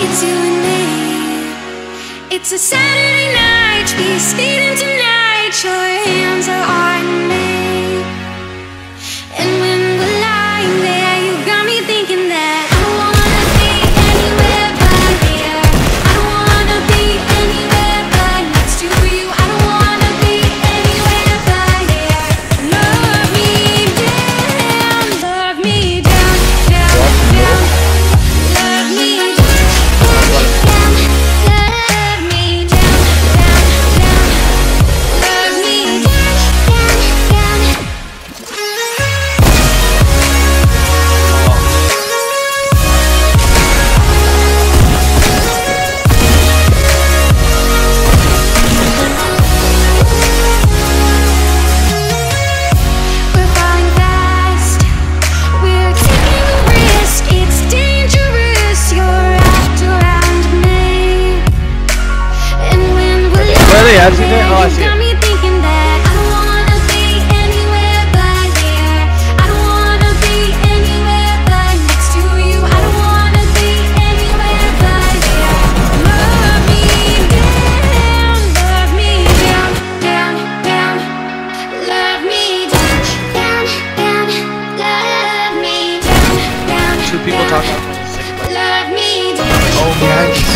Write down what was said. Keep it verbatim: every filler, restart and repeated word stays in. It's you and me. It's a Saturday night, we're speeding tonight. Your hands are on me, and when we're lying there, you got me thinking that I don't wanna be anywhere but here. I don't wanna be anywhere but next to you. I don't wanna be anywhere but here. Love me down, love me down, down, down. Love me down. I've seen it. Oh, I see it. Two people talking. Oh, man.